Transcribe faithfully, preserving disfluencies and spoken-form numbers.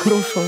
Crucial.